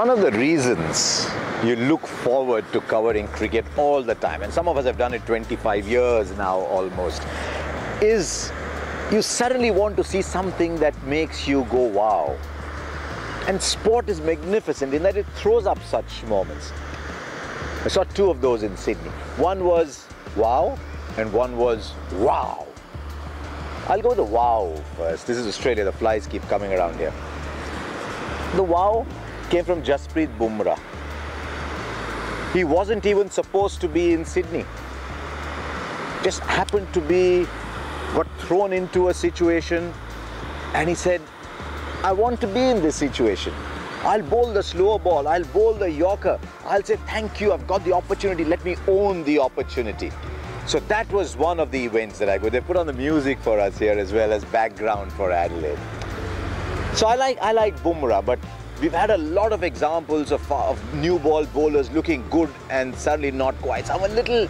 One of the reasons you look forward to covering cricket all the time, and some of us have done it 25 years now almost, is you suddenly want to see something that makes you go wow. And sport is magnificent in that it throws up such moments. I saw two of those in Sydney. One was wow and one was wow. I'll go with the wow first. This is Australia, the flies keep coming around here. The wow came from Jasprit Bumrah. He wasn't even supposed to be in Sydney. Just happened to be, got thrown into a situation, and he said, I want to be in this situation. I'll bowl the slower ball, I'll bowl the yorker, I'll say thank you, I've got the opportunity, let me own the opportunity. So that was one of the events that I go. They put on the music for us here as well as background for Adelaide. So I like Bumrah, but we've had a lot of examples of new ball bowlers looking good and suddenly not quite. So I'm a little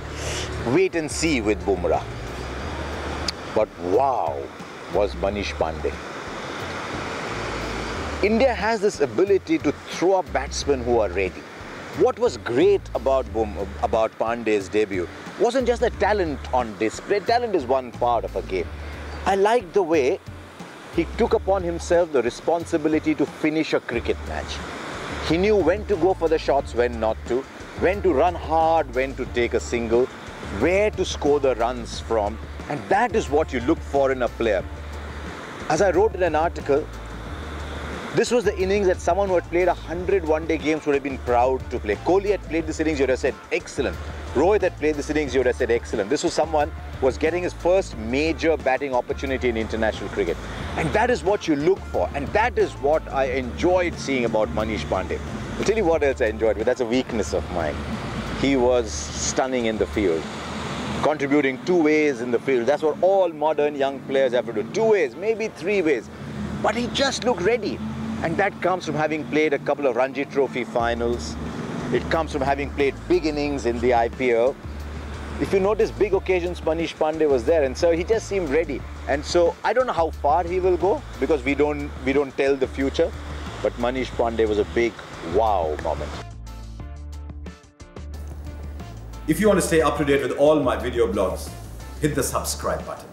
wait and see with Bumrah. But wow was Manish Pandey. India has this ability to throw up batsmen who are ready. What was great about Pandey's debut wasn't just the talent on display. Talent is one part of a game. I liked the way he took upon himself the responsibility to finish a cricket match. He knew when to go for the shots, when not to, when to run hard, when to take a single, where to score the runs from, and that is what you look for in a player. As I wrote in an article, this was the innings that someone who had played 100 one-day games would have been proud to play. Kohli had played this innings, you would have said, excellent. Rohit had played this innings, you would have said, excellent. This was someone who was getting his first major batting opportunity in international cricket. And that is what you look for. And that is what I enjoyed seeing about Manish Pandey. I'll tell you what else I enjoyed, but that's a weakness of mine. He was stunning in the field, contributing two ways in the field. That's what all modern young players have to do. Two ways, maybe three ways. But he just looked ready. And that comes from having played a couple of Ranji Trophy finals. It comes from having played big innings in the IPL. If you notice, big occasions, Manish Pandey was there, and so he just seemed ready. And so I don't know how far he will go because we don't tell the future. But Manish Pandey was a big wow moment. If you want to stay up to date with all my video blogs, hit the subscribe button.